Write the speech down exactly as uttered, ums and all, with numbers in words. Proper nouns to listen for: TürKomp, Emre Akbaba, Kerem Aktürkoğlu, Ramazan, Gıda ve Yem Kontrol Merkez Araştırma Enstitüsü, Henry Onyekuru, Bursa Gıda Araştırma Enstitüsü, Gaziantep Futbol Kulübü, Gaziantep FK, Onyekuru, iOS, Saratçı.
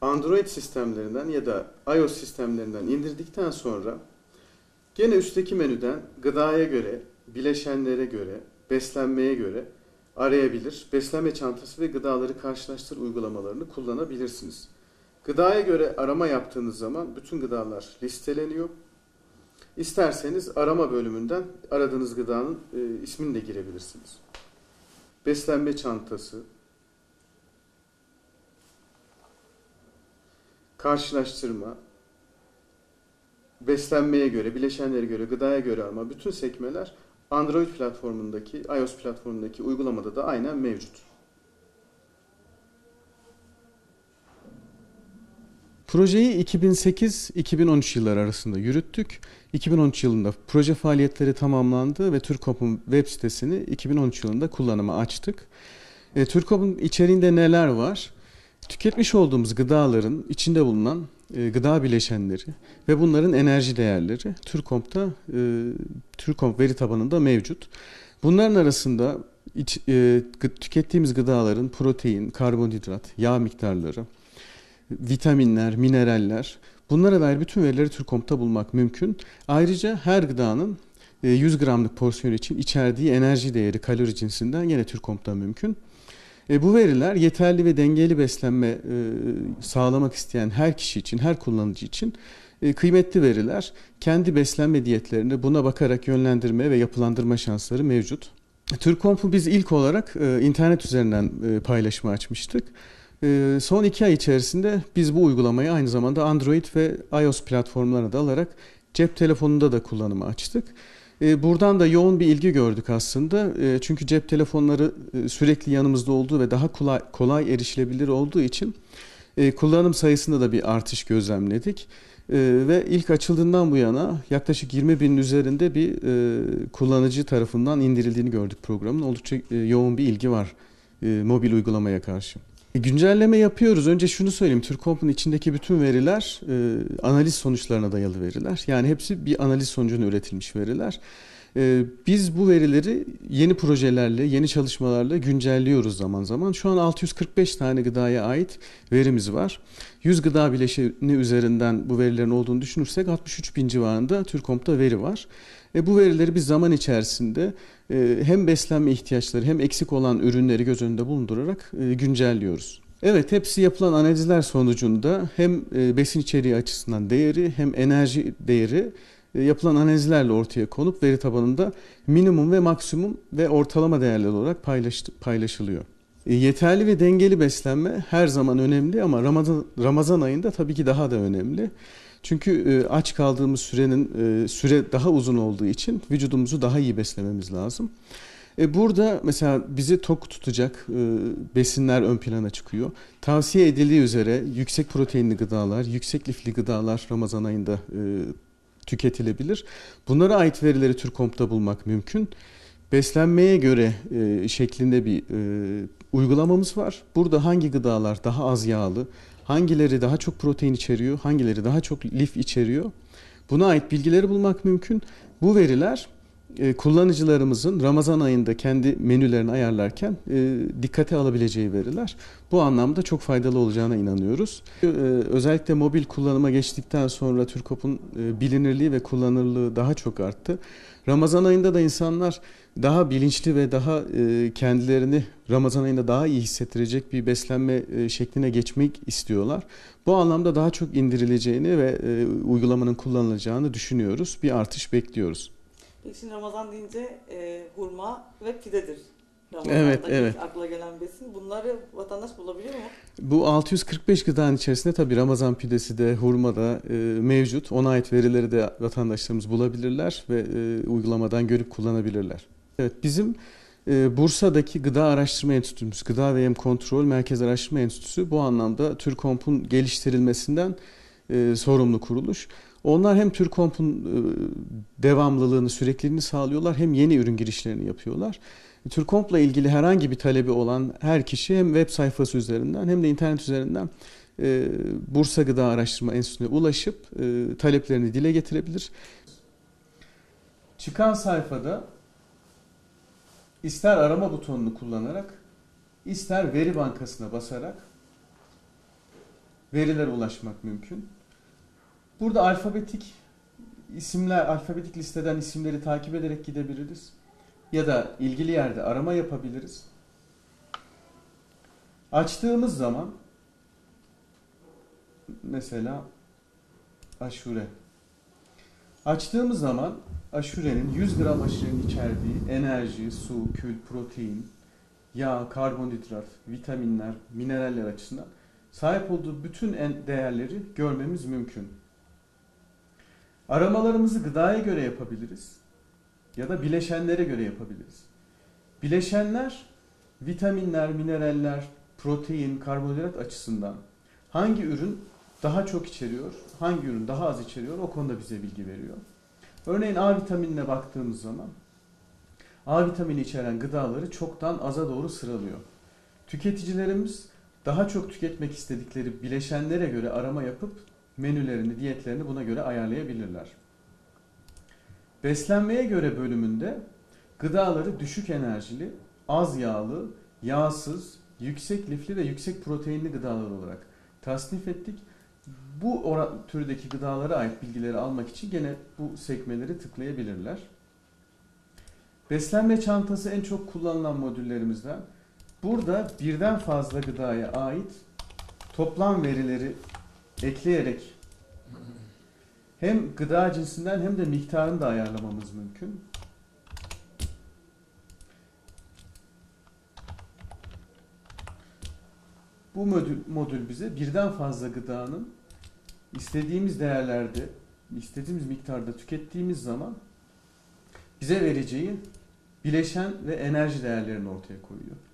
Android sistemlerinden ya da iOS sistemlerinden indirdikten sonra gene üstteki menüden gıdaya göre, bileşenlere göre, beslenmeye göre arayabilir. Beslenme çantası ve gıdaları karşılaştır uygulamalarını kullanabilirsiniz. Gıdaya göre arama yaptığınız zaman bütün gıdalar listeleniyor. İsterseniz arama bölümünden aradığınız gıdanın e, ismini de girebilirsiniz. Beslenme çantası, karşılaştırma, beslenmeye göre, bileşenlere göre, gıdaya göre arama, bütün sekmeler Android platformundaki, iOS platformundaki uygulamada da aynen mevcut. Projeyi iki bin sekiz iki bin on üç yılları arasında yürüttük. iki bin on üç yılında proje faaliyetleri tamamlandı ve TürKomp'un web sitesini iki bin on üç yılında kullanıma açtık. E, TürKomp'un içeriğinde neler var? Tüketmiş olduğumuz gıdaların içinde bulunan e, gıda bileşenleri ve bunların enerji değerleri TürKomp'ta, e, TürKomp veri tabanında mevcut. Bunların arasında iç, e, tükettiğimiz gıdaların protein, karbonhidrat, yağ miktarları, vitaminler, mineraller, bunlara dair bütün verileri TürKomp'ta bulmak mümkün. Ayrıca her gıdanın yüz gramlık porsiyon için içerdiği enerji değeri kalori cinsinden yine TürKomp'ta mümkün. Bu veriler yeterli ve dengeli beslenme sağlamak isteyen her kişi için, her kullanıcı için kıymetli veriler. Kendi beslenme diyetlerini buna bakarak yönlendirme ve yapılandırma şansları mevcut. TürKomp'u biz ilk olarak internet üzerinden paylaşıma açmıştık. Son iki ay içerisinde biz bu uygulamayı aynı zamanda Android ve iOS platformlarına da alarak cep telefonunda da kullanıma açtık. Buradan da yoğun bir ilgi gördük aslında. Çünkü cep telefonları sürekli yanımızda olduğu ve daha kolay, kolay erişilebilir olduğu için kullanım sayısında da bir artış gözlemledik. Ve ilk açıldığından bu yana yaklaşık yirmi binin üzerinde bir kullanıcı tarafından indirildiğini gördük programın. Oldukça yoğun bir ilgi var mobil uygulamaya karşı. Güncelleme yapıyoruz. Önce şunu söyleyeyim. TürKomp'un içindeki bütün veriler e, analiz sonuçlarına dayalı veriler. Yani hepsi bir analiz sonucunda üretilmiş veriler. E, biz bu verileri yeni projelerle, yeni çalışmalarla güncelliyoruz zaman zaman. Şu an altı yüz kırk beş tane gıdaya ait verimiz var. yüz gıda bileşeni üzerinden bu verilerin olduğunu düşünürsek altmış üç bin civarında TürKomp'ta veri var. E, bu verileri biz zaman içerisinde hem beslenme ihtiyaçları hem eksik olan ürünleri göz önünde bulundurarak güncelliyoruz. Evet, hepsi yapılan analizler sonucunda hem besin içeriği açısından değeri hem enerji değeri yapılan analizlerle ortaya konup veri tabanında minimum ve maksimum ve ortalama değerler olarak paylaşılıyor. Yeterli ve dengeli beslenme her zaman önemli ama Ramazan, Ramazan ayında tabii ki daha da önemli. Çünkü aç kaldığımız sürenin süre daha uzun olduğu için vücudumuzu daha iyi beslememiz lazım. Burada mesela bizi tok tutacak besinler ön plana çıkıyor. Tavsiye edildiği üzere yüksek proteinli gıdalar, yüksek lifli gıdalar Ramazan ayında tüketilebilir. Bunlara ait verileri TürKomp'ta bulmak mümkün. Beslenmeye göre şeklinde bir uygulamamız var. Burada hangi gıdalar daha az yağlı, hangileri daha çok protein içeriyor, hangileri daha çok lif içeriyor. Buna ait bilgileri bulmak mümkün. Bu veriler kullanıcılarımızın Ramazan ayında kendi menülerini ayarlarken dikkate alabileceği veriler. Bu anlamda çok faydalı olacağına inanıyoruz. Özellikle mobil kullanıma geçtikten sonra TürKomp'un bilinirliği ve kullanılırlığı daha çok arttı. Ramazan ayında da insanlar daha bilinçli ve daha kendilerini Ramazan ayında daha iyi hissettirecek bir beslenme şekline geçmek istiyorlar. Bu anlamda daha çok indirileceğini ve uygulamanın kullanılacağını düşünüyoruz. Bir artış bekliyoruz. Şimdi Ramazan deyince e, hurma ve pidedir. Ramazan'da evet, evet. Akla gelen besin. Bunları vatandaş bulabiliyor mu? Bu altı yüz kırk beş gıdanın içerisinde tabii Ramazan pidesi de, hurma da e, mevcut. Ona ait verileri de vatandaşlarımız bulabilirler ve e, uygulamadan görüp kullanabilirler. Evet, bizim e, Bursa'daki Gıda Araştırma Enstitümüz, Gıda ve Yem Kontrol Merkez Araştırma Enstitüsü bu anlamda TürKomp'un geliştirilmesinden e, sorumlu kuruluş. Onlar hem TürKomp'un devamlılığını, sürekliliğini sağlıyorlar hem yeni ürün girişlerini yapıyorlar. TürKomp'la ilgili herhangi bir talebi olan her kişi hem web sayfası üzerinden hem de internet üzerinden Bursa Gıda Araştırma Enstitüsü'ne ulaşıp taleplerini dile getirebilir. Çıkan sayfada ister arama butonunu kullanarak, ister veri bankasına basarak verilere ulaşmak mümkün. Burada alfabetik isimler, alfabetik listeden isimleri takip ederek gidebiliriz. Ya da ilgili yerde arama yapabiliriz. Açtığımız zaman mesela aşure. Açtığımız zaman aşurenin yüz gram aşurenin içerdiği enerji, su, kül, protein, yağ, karbonhidrat, vitaminler, mineraller açısından sahip olduğu bütün değerleri görmemiz mümkün. Aramalarımızı gıdaya göre yapabiliriz ya da bileşenlere göre yapabiliriz. Bileşenler, vitaminler, mineraller, protein, karbonhidrat açısından hangi ürün daha çok içeriyor, hangi ürün daha az içeriyor o konuda bize bilgi veriyor. Örneğin A vitaminine baktığımız zaman A vitamini içeren gıdaları çoktan aza doğru sıralıyor. Tüketicilerimiz daha çok tüketmek istedikleri bileşenlere göre arama yapıp menülerini, diyetlerini buna göre ayarlayabilirler. Beslenmeye göre bölümünde gıdaları düşük enerjili, az yağlı, yağsız, yüksek lifli ve yüksek proteinli gıdalar olarak tasnif ettik. Bu türdeki gıdalara ait bilgileri almak için gene bu sekmeleri tıklayabilirler. Beslenme çantası en çok kullanılan modüllerimizden. Burada birden fazla gıdaya ait toplam verileri ekleyerek hem gıda cinsinden hem de miktarını da ayarlamamız mümkün. Bu modül, modül bize birden fazla gıdanın istediğimiz değerlerde, istediğimiz miktarda tükettiğimiz zaman bize vereceği bileşen ve enerji değerlerini ortaya koyuyor.